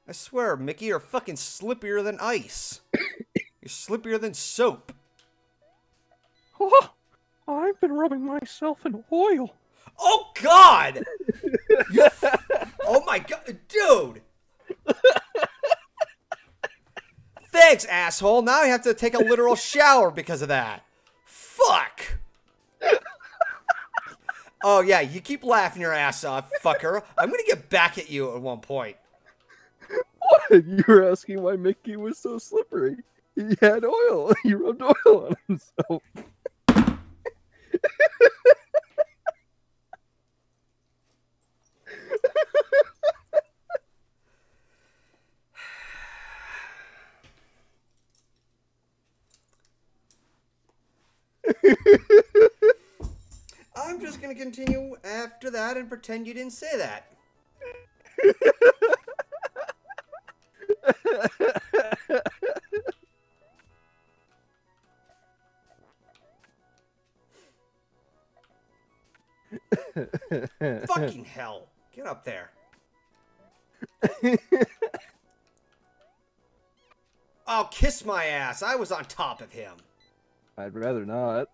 I swear, Mickey, you're fucking slippier than ice. You're slippier than soap. Oh, I've been rubbing myself in oil. Oh, God! Oh, my God. Dude! Thanks, asshole. Now I have to take a literal shower because of that. Fuck! Oh, yeah, you keep laughing your ass off, fucker. I'm going to get back at you at one point. What? You were asking why Mickey was so slippery. He had oil. He rubbed oil on himself. I'm just going to continue after that and pretend you didn't say that. Fucking hell. Get up there. Oh, kiss my ass. I was on top of him. I'd rather not.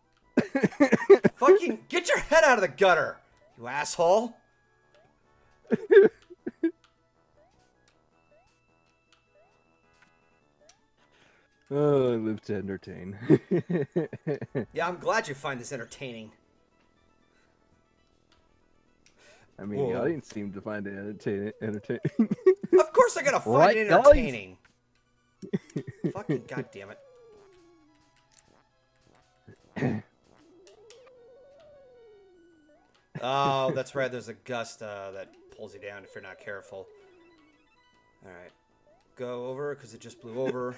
Fucking get your head out of the gutter, you asshole. Oh, I live to entertain. Yeah, I'm glad you find this entertaining. I mean, the audience seemed to find it entertaining. Of course they're going to find it entertaining. Fucking goddamn it. Oh, that's right. There's a gust that pulls you down if you're not careful. All right. Go over because it just blew over.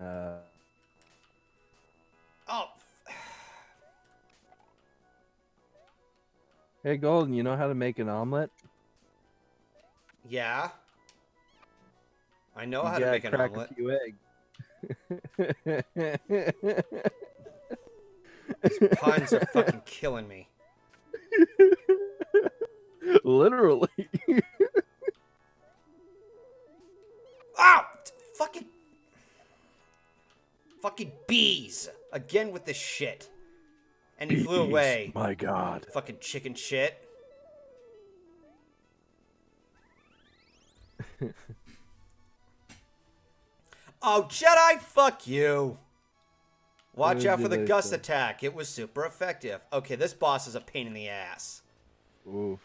Oh. Hey, Golden, you know how to make an omelet? Yeah. I know how to make an omelet. You gotta crack a few eggs. These puns are fucking killing me. Literally. Ow! Fucking bees! Again with this shit. And he flew away. My God. Fucking chicken shit. Oh, Jedi, fuck you. Watch out for the gust attack. It was super effective. Okay, this boss is a pain in the ass. Oof.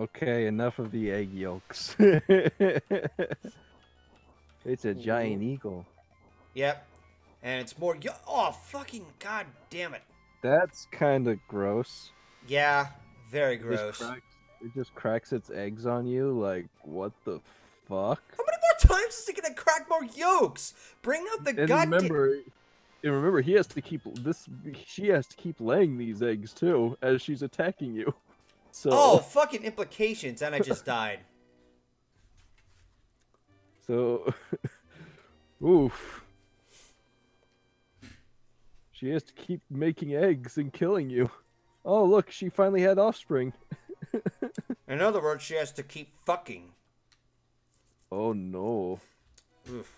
Okay, enough of the egg yolks. It's a giant eagle. Yep. And it's more... Oh, fucking god damn it. That's kind of gross. Yeah, very gross. It just cracks its eggs on you? Like, what the fuck? How many more times is it going to crack more yolks? Bring out the goddamn... And remember, he has to keep... She has to keep laying these eggs, too, as she's attacking you. So... Oh, fucking implications, and I just died. So, oof. She has to keep making eggs and killing you. Oh, look, she finally had offspring. In other words, she has to keep fucking. Oh, no. Oof.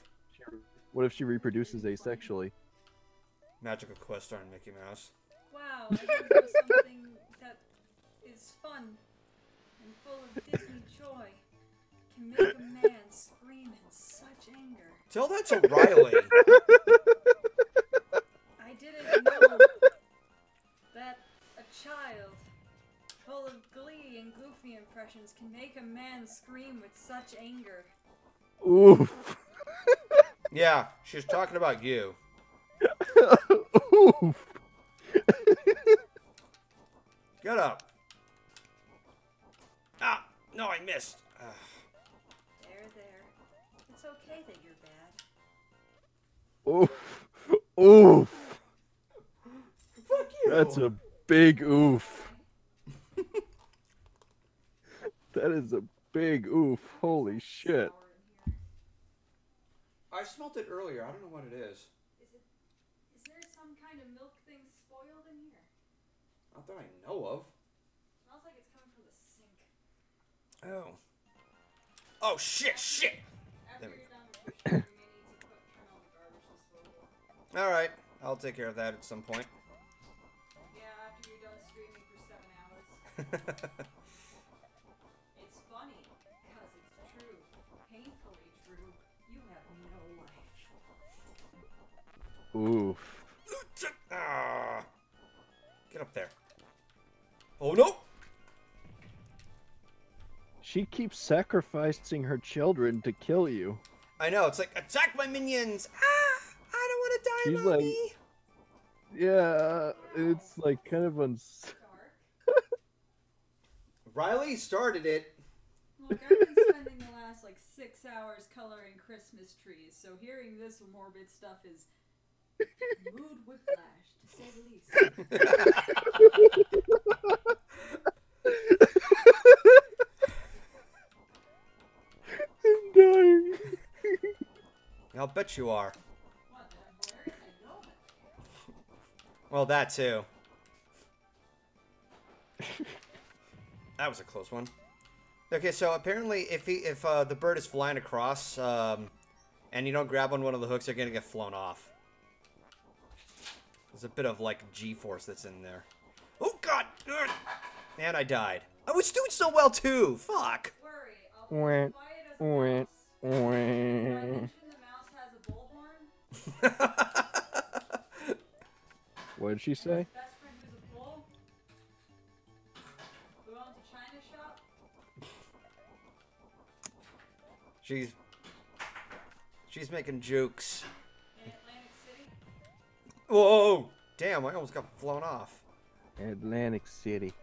What if she reproduces asexually? Magical Quest starring Mickey Mouse. Wow, I think that was something that... is fun and full of Disney joy, can make a man scream in such anger. Tell that to Riley. I didn't know that a child full of glee and goofy impressions can make a man scream with such anger. Oof. Yeah, she's talking about you. Oof. Get up. Ah, no, I missed. Ugh. There, there. It's okay. okay that you're bad. Oof. Oof. Fuck you. That's a big oof. That is a big oof. Holy shit. I smelt it earlier. I don't know what it is. Is there some kind of milk thing spoiled in here? Not that I know of. It smells like it's coming from the sink. Oh. Oh, shit, shit! After you're done, alright, I'll take care of that at some point. Yeah, after you're done streaming for 7 hours. It's funny, because it's true. Painfully true. You have no life. Oof. Ah. Get up there. Oh no! She keeps sacrificing her children to kill you. I know, it's like, attack my minions! Ah! I don't want to die, mommy! Like, yeah, it's like kind of uns... Riley started it! Look, I've been spending the last, like, 6 hours coloring Christmas trees, so hearing this morbid stuff is... mood whiplash, to say the least. I'm dying. I'll bet you are. Well, that too. That was a close one. Okay, so apparently, if the bird is flying across, and you don't grab on one of the hooks, they're gonna get flown off. There's a bit of like G-force that's in there. Oh God! And I died. I was doing so well too. Fuck. Went. Went. Went. What did she say? Best friend who's a bull. Who owns a china shop. She's making jokes. In Atlantic City. Whoa! Damn! I almost got flown off. Atlantic City.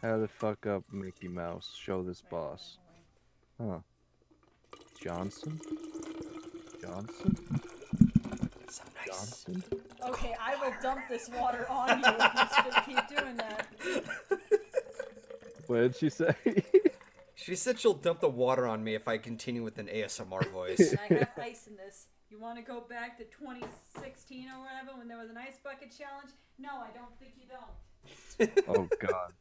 How the fuck up, Mickey Mouse? Show this boss. Huh. Johnson? Johnson? So nice. Johnson? Okay, I will dump this water on you if you keep doing that. What did she say? She said she'll dump the water on me if I continue with an ASMR voice. I have ice in this. You want to go back to 2016 or whatever when there was an ice bucket challenge? No, I don't think you don't. Oh, God.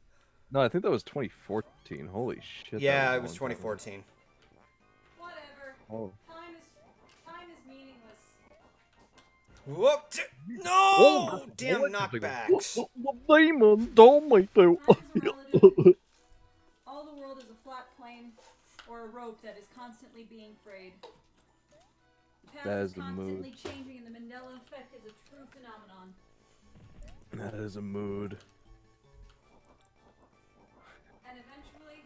No, I think that was 2014. Holy shit. Yeah, it was 2014. Time. Whatever. Oh. Time is meaningless. Whoop! No! Oh, damn knockbacks! Demon, don't make that. All the world is a flat plane or a rope that is constantly being frayed. The path that is the constantly mood. Changing, and the Mandela effect is a true phenomenon. That is a mood. And eventually,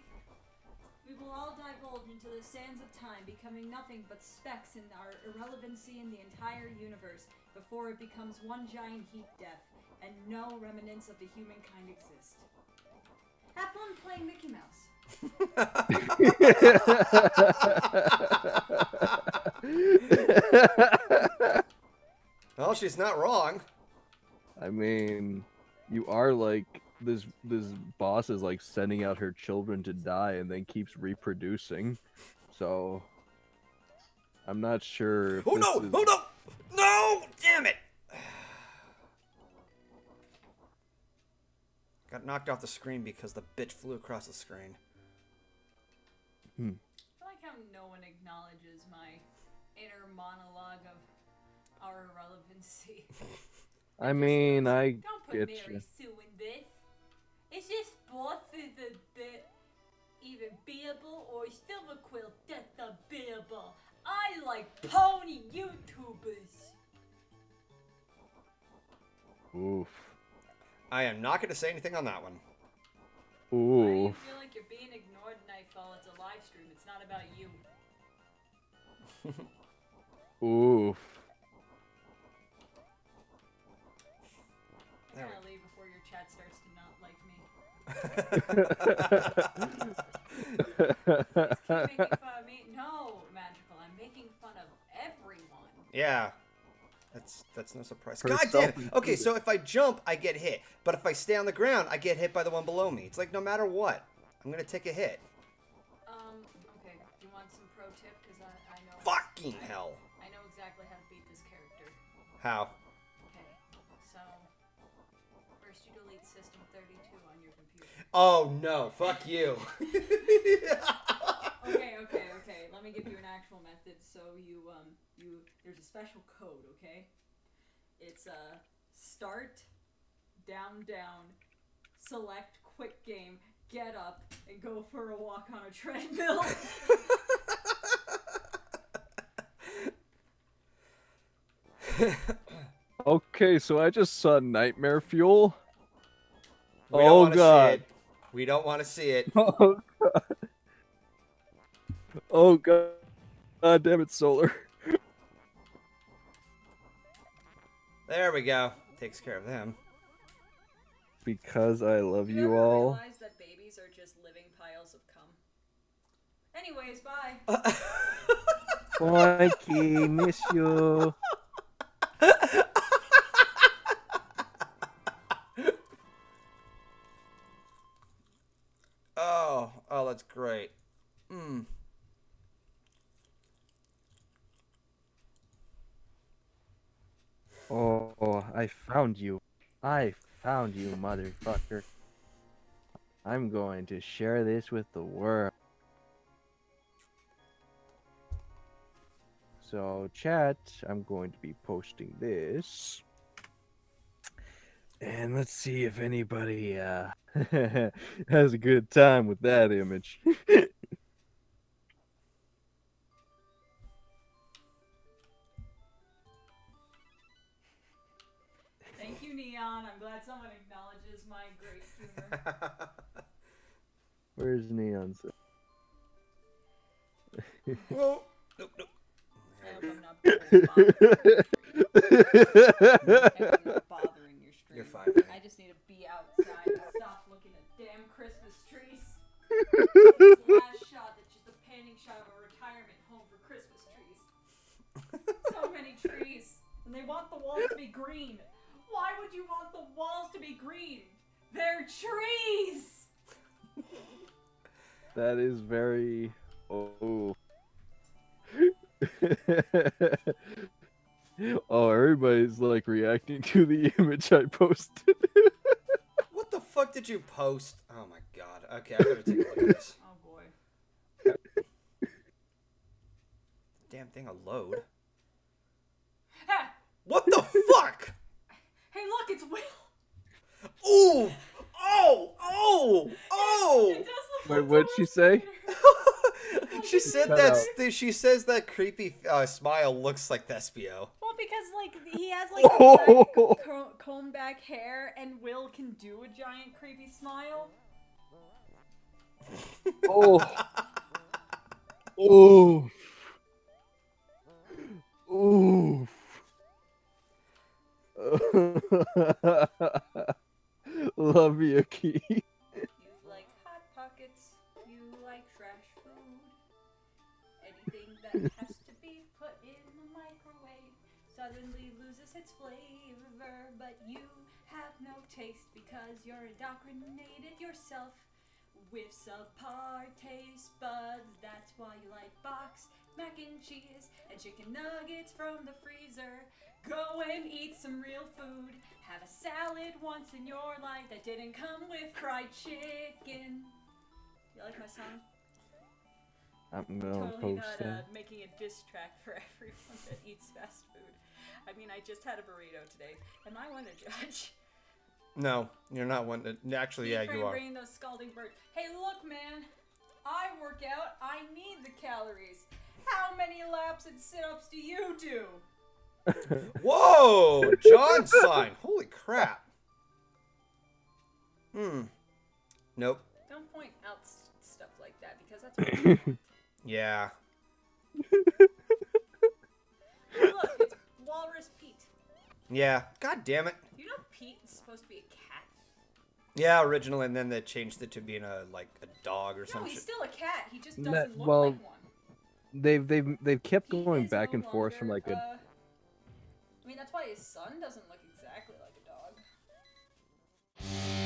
we will all divulge into the sands of time, becoming nothing but specks in our irrelevancy in the entire universe, before it becomes one giant heat death, and no remnants of the humankind exist. Have fun playing Mickey Mouse. Well, she's not wrong. I mean, you are like... This boss is like sending out her children to die and then keeps reproducing. So I'm not sure if this is... Oh no! No! Damn it! Got knocked off the screen because the bitch flew across the screen. Hmm. I like how no one acknowledges my inner monologue of our irrelevancy. I mean, I get you. Is this boss is a bit even bearable, or is Silver Quill just unbearable? I like pony YouTubers. Oof. I am not going to say anything on that one. Oof. Why do you feel like you're being ignored, Nightfall? It's a live stream. It's not about you. Oof. There. I'm gonna leave before your chat starts to not like me. Making fun of me? No, Magical. I'm making fun of everyone. Yeah. That's no surprise. God damn it. Okay, so if I jump, I get hit. But if I stay on the ground, I get hit by the one below me. It's like no matter what, I'm gonna take a hit. Okay. Do you want some pro tip? Because I know. Fucking hell. I know exactly how to beat this character. How? Okay. So first you delete system 32 on your computer. Oh no! Fuck you. Okay. Let me give you an actual method. So you there's a special code, okay? It's start, down, select, quick game, get up, and go for a walk on a treadmill. Okay, so I just saw nightmare fuel. Oh god. We don't want to see it. Oh god. Oh god. God damn it, Solar. There we go. Takes care of them. Because I love you all. I realize that babies are just living piles of cum. Anyways, bye. Mikey, miss you. Oh, that's great. Mm. Oh, I found you. I found you, motherfucker. I'm going to share this with the world. So, chat, I'm going to be posting this. And let's see if anybody has a good time with that image. I'm glad someone acknowledges my great humor. Where's Neon? Whoa! Nope. I hope I'm not bothering your stream. You're fine. I just need to be outside and stop looking at damn Christmas trees. This last shot that's just a panning shot of a retirement home for Christmas trees. So many trees. And they want the walls to be green. Why would you want the walls to be green? They're trees! That is very... Oh. Oh, everybody's like reacting to the image I posted. What the fuck did you post? Oh my god. Okay, I gotta take a look at this. Oh boy. Damn thing a load. Ha! What the fuck? Hey, look, it's Will! Ooh! Oh! It wait, what'd she say? She said that. She says that creepy smile looks like Thespio. Well, because like he has like comb back hair, and Will can do a giant creepy smile. Oh! Ooh! Love you, Key. You like hot pockets. You like trash food. Anything that has to be put in the microwave suddenly loses its flavor, but you have no taste because you're indoctrinated yourself with subpar taste buds. That's why you like box mac and cheese and chicken nuggets from the freezer. Go and eat some real food. Have a salad once in your life that didn't come with fried chicken. You like my song? I'm gonna totally post not making a diss track for everyone that eats fast food. I mean, I just had a burrito today. Am I one to judge? No, you're not one to. Actually, yeah, you are. Bringing those scalding birds. Hey, look, man. I work out. I need the calories. How many laps and sit-ups do you do? Whoa, John sign. Holy crap. Nope. Don't point out stuff like that because that's what you yeah. Look, it's Walrus Pete. Yeah. God damn it. You know Pete is supposed to be a cat. Yeah, originally, and then they changed it to being a like a dog or something. No, he's still a cat. He just doesn't look like one. They've kept going back and forth from like a. I mean, that's why his son doesn't look exactly like a dog.